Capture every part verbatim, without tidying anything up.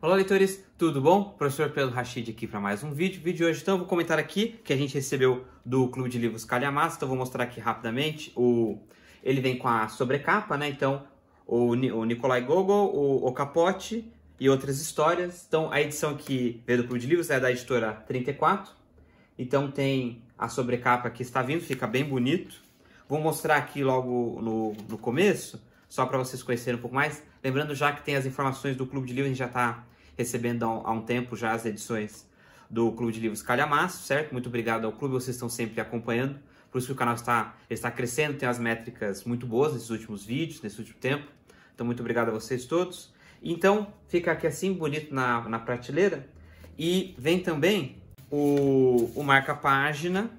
Olá, leitores, tudo bom? Professor Pedro Rachid aqui para mais um vídeo. Vídeo de hoje, então, eu vou comentar aqui que a gente recebeu do Clube de Livros Calhamaça. Então, vou mostrar aqui rapidamente. O... Ele vem com a sobrecapa, né? Então, o, o Nikolai Gógol, o... o Capote e outras histórias. Então, a edição que veio do Clube de Livros é da Editora trinta e quatro. Então, tem a sobrecapa que está vindo, fica bem bonito. Vou mostrar aqui logo no, no começo, só para vocês conhecerem um pouco mais. Lembrando já que tem as informações do Clube de Livros, a gente já está recebendo há um tempo já as edições do Clube de Livros Calhamaça, certo? Muito obrigado ao Clube, vocês estão sempre acompanhando, por isso que o canal está, está crescendo, tem as métricas muito boas nesses últimos vídeos, nesse último tempo. Então, muito obrigado a vocês todos. Então, fica aqui assim, bonito na, na prateleira. E vem também o, o marca-página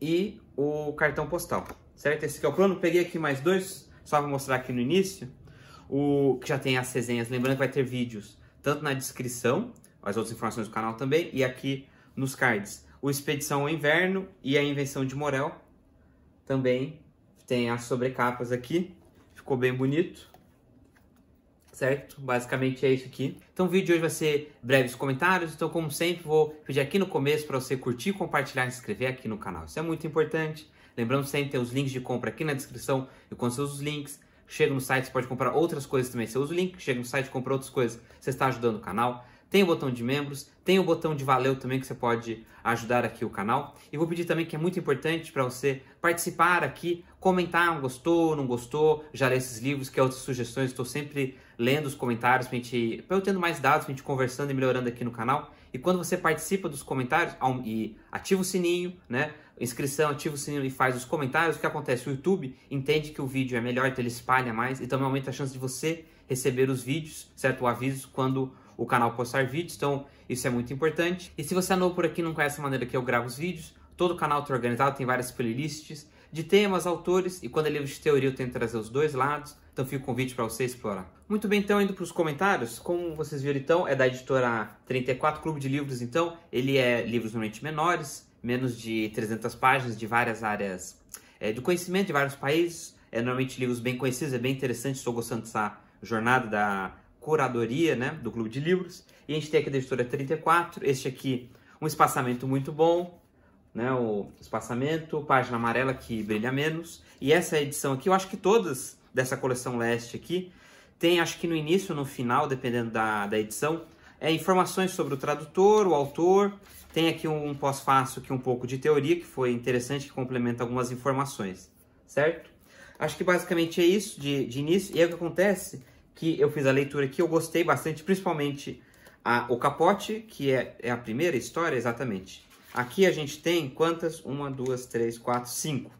e o cartão postal, certo? Esse aqui é o plano. Peguei aqui mais dois, só para mostrar aqui no início. O que já tem as resenhas, lembrando que vai ter vídeos tanto na descrição, as outras informações do canal também, e aqui nos cards. O Expedição ao Inverno e a Invenção de Morel também tem as sobrecapas aqui, ficou bem bonito, certo? Basicamente é isso aqui. Então o vídeo de hoje vai ser breves comentários, então como sempre vou pedir aqui no começo para você curtir, compartilhar e se inscrever aqui no canal, isso é muito importante. Lembrando sempre, tem os links de compra aqui na descrição, e quando você usa os links, chega no site, você pode comprar outras coisas também. Você usa o link, chega no site, compra outras coisas. Você está ajudando o canal. Tem o botão de membros, tem o botão de valeu também, que você pode ajudar aqui o canal. E vou pedir também que é muito importante para você participar aqui, comentar, gostou, não gostou, já lê esses livros, quer outras sugestões. Estou sempre lendo os comentários para eu tendo mais dados, para a gente conversando e melhorando aqui no canal. E quando você participa dos comentários e ativa o sininho, né? Inscrição, ativa o sininho e faz os comentários, o que acontece? O YouTube entende que o vídeo é melhor, então ele espalha mais, e também aumenta a chance de você receber os vídeos, certo? O aviso quando o canal postar vídeos, então isso é muito importante. E se você é novo por aqui e não conhece a maneira que eu gravo os vídeos, todo o canal está organizado, tem várias playlists de temas, autores, e quando é livro de teoria eu tento trazer os dois lados, então fica o convite para você explorar. Muito bem, então, indo para os comentários, como vocês viram, então, é da Editora trinta e quatro, Clube de Livros, então, ele é livros normalmente menores, menos de trezentas páginas, de várias áreas é, do conhecimento, de vários países. É normalmente livros bem conhecidos, é bem interessante, estou gostando dessa jornada da curadoria, né, do Clube de Livros. E a gente tem aqui da Editora trinta e quatro, este aqui, um espaçamento muito bom, né, o espaçamento, página amarela que brilha menos. E essa edição aqui, eu acho que todas dessa coleção leste aqui, tem acho que no início ou no final, dependendo da, da edição, é informações sobre o tradutor, o autor. Tem aqui um pós-fácil que um pouco de teoria, que foi interessante, que complementa algumas informações, certo? Acho que basicamente é isso de, de início. E aí o que acontece, que eu fiz a leitura aqui, eu gostei bastante, principalmente a, o Capote, que é, é a primeira história, exatamente. Aqui a gente tem quantas? Uma, duas, três, quatro, cinco.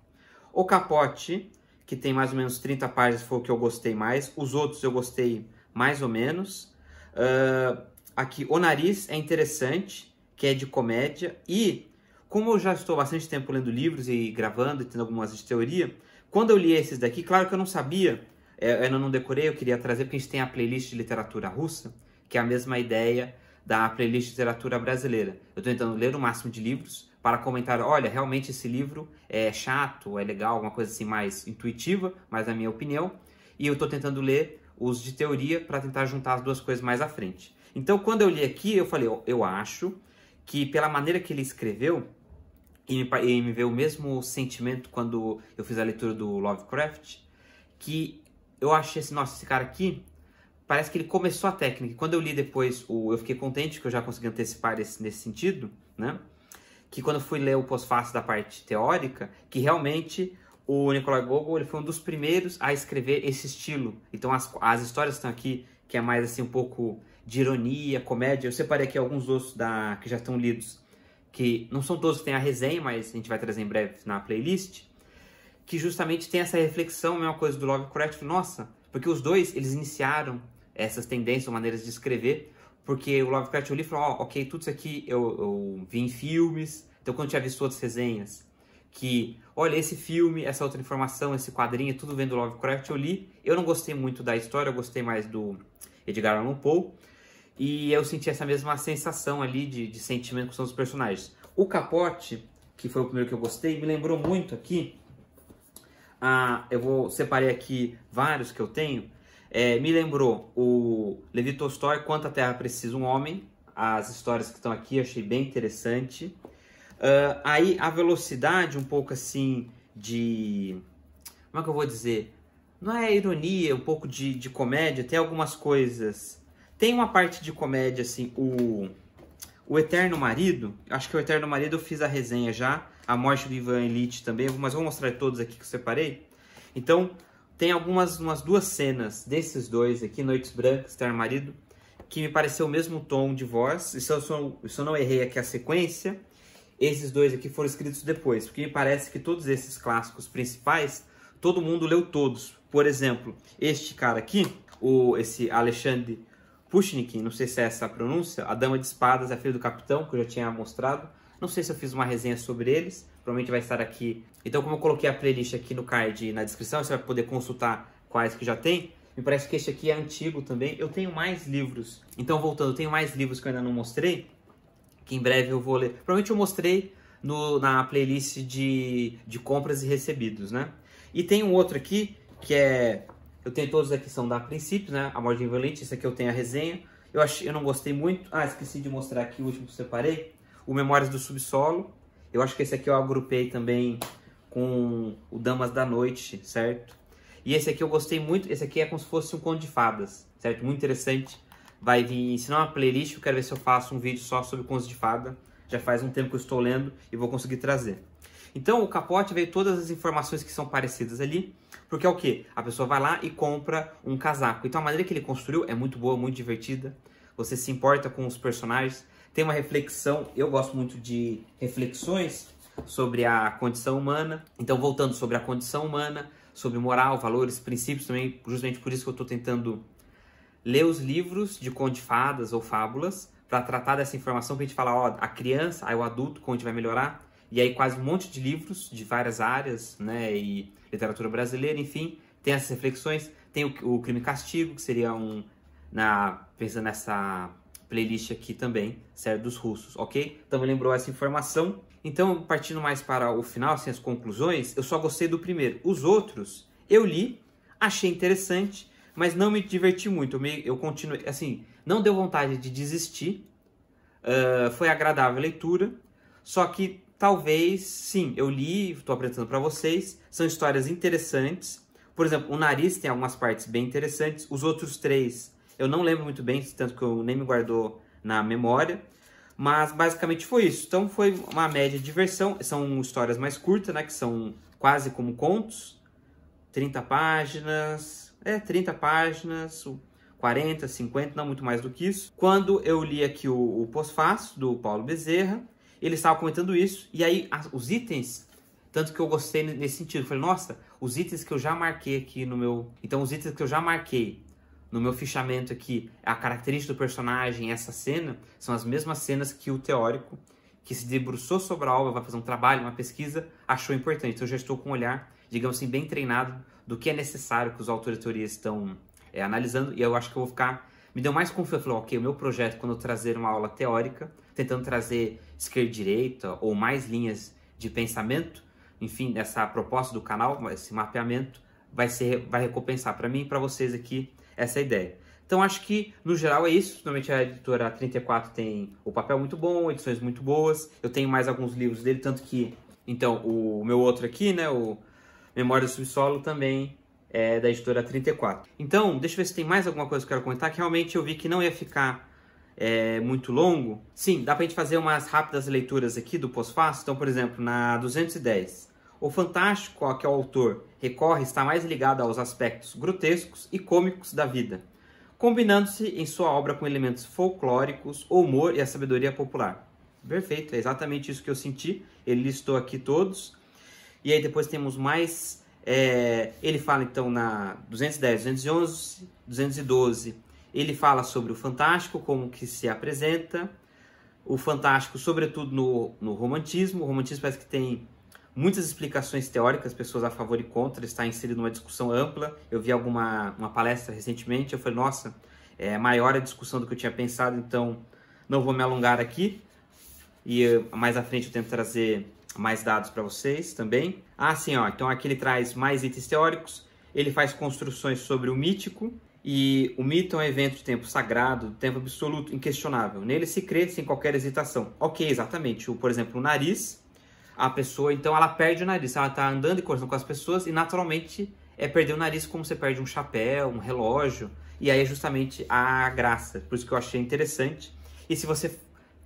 O Capote, que tem mais ou menos trinta páginas, foi o que eu gostei mais. Os outros eu gostei mais ou menos. Uh, aqui, O Nariz é interessante, que é de comédia, e como eu já estou bastante tempo lendo livros e gravando e tendo algumas de teoria, quando eu li esses daqui, claro que eu não sabia, eu não decorei, eu queria trazer, porque a gente tem a playlist de literatura russa, que é a mesma ideia da playlist de literatura brasileira. Eu estou tentando ler o máximo de livros para comentar, olha, realmente esse livro é chato, é legal, alguma coisa assim mais intuitiva, mais na minha opinião, e eu estou tentando ler os de teoria para tentar juntar as duas coisas mais à frente. Então, quando eu li aqui, eu falei, oh, eu acho que pela maneira que ele escreveu, e me, e me veio o mesmo sentimento quando eu fiz a leitura do Lovecraft, que eu achei assim, nossa, esse cara aqui, parece que ele começou a técnica. Quando eu li depois, o, eu fiquei contente que eu já consegui antecipar esse, nesse sentido, né? Que quando eu fui ler o pós-fácil da parte teórica, que realmente o Nikolai Gógol, ele foi um dos primeiros a escrever esse estilo. Então as, as histórias estão aqui, que é mais assim um pouco de ironia, comédia. Eu separei aqui alguns outros da, que já estão lidos, que não são todos que tem a resenha, mas a gente vai trazer em breve na playlist, que justamente tem essa reflexão, a mesma coisa do Lovecraft. Nossa, porque os dois, eles iniciaram essas tendências, maneiras de escrever, porque o Lovecraft, eu li e falou, oh, ok, tudo isso aqui eu, eu vi em filmes, então quando eu tinha visto outras resenhas, que, olha, esse filme, essa outra informação, esse quadrinho, tudo vem do Lovecraft, eu li, eu não gostei muito da história, eu gostei mais do Edgar Allan Poe, e eu senti essa mesma sensação ali de, de sentimento que são os personagens. O Capote, que foi o primeiro que eu gostei, me lembrou muito aqui. Ah, eu vou separei aqui vários que eu tenho. É, me lembrou o Liev Tolstói, Quanto a Terra Precisa um Homem. As histórias que estão aqui, achei bem interessante. Uh, aí a velocidade um pouco assim de... Como é que eu vou dizer? Não é ironia, um pouco de, de comédia. Tem algumas coisas... Tem uma parte de comédia, assim, o... O Eterno Marido, acho que o Eterno Marido eu fiz a resenha já, a morte do Ivan Ilitch também, mas vou mostrar todos aqui que eu separei. Então, tem algumas umas duas cenas desses dois aqui, Noites Brancas, Eterno Marido, que me pareceu o mesmo tom de voz, e se eu, sou, se eu não errei aqui a sequência, esses dois aqui foram escritos depois, porque me parece que todos esses clássicos principais, todo mundo leu todos. Por exemplo, este cara aqui, o, esse Alexandre Pushkin, não sei se é essa a pronúncia, A Dama de Espadas, A Filha do Capitão, que eu já tinha mostrado. Não sei se eu fiz uma resenha sobre eles, provavelmente vai estar aqui. Então, como eu coloquei a playlist aqui no card e na descrição, você vai poder consultar quais que já tem. Me parece que este aqui é antigo também. Eu tenho mais livros. Então, voltando, eu tenho mais livros que eu ainda não mostrei, que em breve eu vou ler. Provavelmente eu mostrei no, na playlist de, de compras e recebidos, né? E tem um outro aqui, que é... Eu tenho todos aqui, são da Princípios, né? A Morte do Ivan Ilitch, esse aqui eu tenho a resenha. Eu, achei, eu não gostei muito. Ah, esqueci de mostrar aqui o último que eu separei. O Memórias do Subsolo. Eu acho que esse aqui eu agrupei também com o Damas da Noite, certo? E esse aqui eu gostei muito. Esse aqui é como se fosse um conto de fadas, certo? Muito interessante. Vai vir, se não é uma playlist, eu quero ver se eu faço um vídeo só sobre contos de fada. Já faz um tempo que eu estou lendo e vou conseguir trazer. Então, o capote veio todas as informações que são parecidas ali, porque é o quê? A pessoa vai lá e compra um casaco. Então, a maneira que ele construiu é muito boa, muito divertida. Você se importa com os personagens, tem uma reflexão. Eu gosto muito de reflexões sobre a condição humana. Então, voltando sobre a condição humana, sobre moral, valores, princípios também. Justamente por isso que eu estou tentando ler os livros de conto de fadas ou fábulas, para tratar dessa informação, para a gente falar, ó, a criança, aí o adulto, como a gente vai melhorar. E aí quase um monte de livros de várias áreas, né, e literatura brasileira, enfim, tem essas reflexões. Tem o, o Crime e Castigo, que seria um, na, pensando nessa playlist aqui também, série dos russos, ok? Então me lembrou essa informação. Então, partindo mais para o final, assim, as conclusões, eu só gostei do primeiro. Os outros, eu li, achei interessante, mas não me diverti muito. Eu, me, eu continuei, assim, não deu vontade de desistir, uh, foi agradável a leitura, só que... Talvez, sim, eu li, estou apresentando para vocês, são histórias interessantes. Por exemplo, o nariz tem algumas partes bem interessantes. Os outros três eu não lembro muito bem, tanto que eu nem me guardou na memória. Mas basicamente foi isso. Então foi uma média de diversão. São histórias mais curtas, né, que são quase como contos. trinta páginas, é, trinta páginas, quarenta, cinquenta, não muito mais do que isso. Quando eu li aqui o, o pós-fácil do Paulo Bezerra, ele estava comentando isso, e aí as, os itens, tanto que eu gostei nesse sentido, eu falei, nossa, os itens que eu já marquei aqui no meu... Então, os itens que eu já marquei no meu fichamento aqui, a característica do personagem, essa cena, são as mesmas cenas que o teórico, que se debruçou sobre a obra, vai fazer um trabalho, uma pesquisa, achou importante. Então, eu já estou com um olhar, digamos assim, bem treinado do que é necessário que os autores de teoria estão é, analisando, e eu acho que eu vou ficar... Me deu mais confiança, eu falei, ok, o meu projeto, quando eu trazer uma aula teórica, tentando trazer esquerda e direita, ou mais linhas de pensamento, enfim, essa proposta do canal, esse mapeamento, vai, ser, vai recompensar para mim e para vocês aqui essa ideia. Então, acho que, no geral, é isso. Normalmente, a Editora trinta e quatro tem o papel muito bom, edições muito boas. Eu tenho mais alguns livros dele, tanto que, então, o meu outro aqui, né, o Memória do Subsolo também, é da Editora trinta e quatro. Então, deixa eu ver se tem mais alguma coisa que eu quero comentar, que realmente eu vi que não ia ficar é, muito longo. Sim, dá pra gente fazer umas rápidas leituras aqui do pós-fácil. Então, por exemplo, na duzentos e dez. O fantástico ao que o autor recorre está mais ligado aos aspectos grotescos e cômicos da vida, combinando-se em sua obra com elementos folclóricos, o humor e a sabedoria popular. Perfeito, é exatamente isso que eu senti. Ele listou aqui todos. E aí depois temos mais... É, ele fala, então, na duzentos e dez, duzentos e onze, duzentos e doze, ele fala sobre o fantástico, como que se apresenta, o fantástico, sobretudo, no, no romantismo. O romantismo parece que tem muitas explicações teóricas, pessoas a favor e contra, está inserido numa discussão ampla. Eu vi alguma uma palestra recentemente, eu falei, nossa, é maior a discussão do que eu tinha pensado, então não vou me alongar aqui, e eu, mais à frente eu tento trazer... mais dados para vocês também. Ah, sim, ó, então aqui ele traz mais itens teóricos, ele faz construções sobre o mítico, E o mito é um evento de tempo sagrado, de tempo absoluto, inquestionável. Nele se crê sem qualquer hesitação. Ok, exatamente. O, por exemplo, o nariz, a pessoa, então, ela perde o nariz. Ela está andando e conversando com as pessoas e, naturalmente, é perder o nariz como você perde um chapéu, um relógio. E aí é justamente a graça. Por isso que eu achei interessante. E se você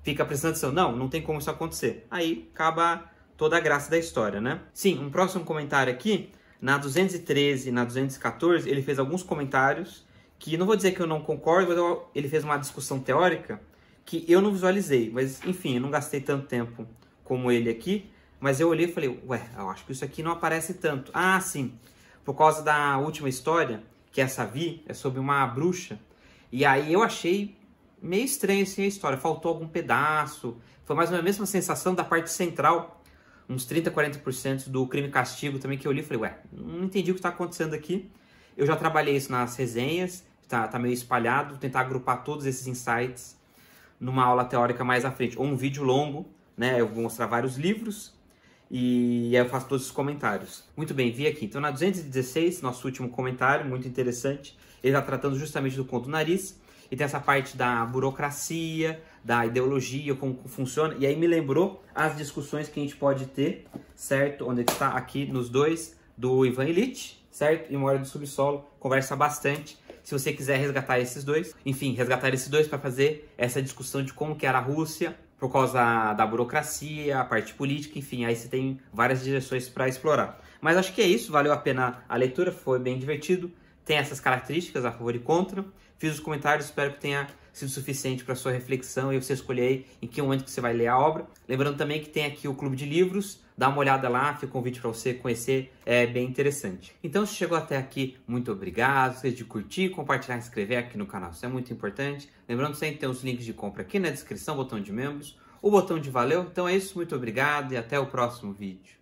fica prestando atenção, não, não tem como isso acontecer. Aí acaba toda a graça da história, né? Sim, um próximo comentário aqui. Na duzentos e treze e na duzentos e quatorze, ele fez alguns comentários que não vou dizer que eu não concordo, mas eu, ele fez uma discussão teórica que eu não visualizei. Mas, enfim, eu não gastei tanto tempo como ele aqui. Mas eu olhei e falei, ué, eu acho que isso aqui não aparece tanto. Ah, sim, por causa da última história, que é essa Vi, é sobre uma bruxa. E aí eu achei meio estranho assim a história. Faltou algum pedaço. Foi mais ou menos a mesma sensação da parte central, uns trinta, quarenta por cento do Crime e Castigo também, que eu li e falei, ué, não entendi o que está acontecendo aqui. Eu já trabalhei isso nas resenhas, tá, tá meio espalhado, vou tentar agrupar todos esses insights numa aula teórica mais à frente, ou um vídeo longo, né, eu vou mostrar vários livros e aí eu faço todos os comentários. Muito bem, vi aqui. Então na duzentos e dezesseis, nosso último comentário, muito interessante, ele está tratando justamente do conto do nariz, e tem essa parte da burocracia, da ideologia, como funciona. E aí me lembrou as discussões que a gente pode ter, certo? Onde está aqui nos dois, do Ivan Illich, certo? E Memória do Subsolo, conversa bastante. Se você quiser resgatar esses dois, enfim, resgatar esses dois para fazer essa discussão de como que era a Rússia, por causa da burocracia, a parte política, enfim, aí você tem várias direções para explorar. Mas acho que é isso, valeu a pena a leitura, foi bem divertido. Tem essas características, a favor e contra. Fiz os comentários, espero que tenha sido suficiente para sua reflexão e você escolher em que momento que você vai ler a obra. Lembrando também que tem aqui o Clube de Livros, dá uma olhada lá, fica um convite para você conhecer, é bem interessante. Então, se chegou até aqui, muito obrigado. Esqueça de curtir, compartilhar e se inscrever aqui no canal, isso é muito importante. Lembrando sempre que tem os links de compra aqui na descrição, botão de membros, o botão de valeu. Então é isso, muito obrigado e até o próximo vídeo.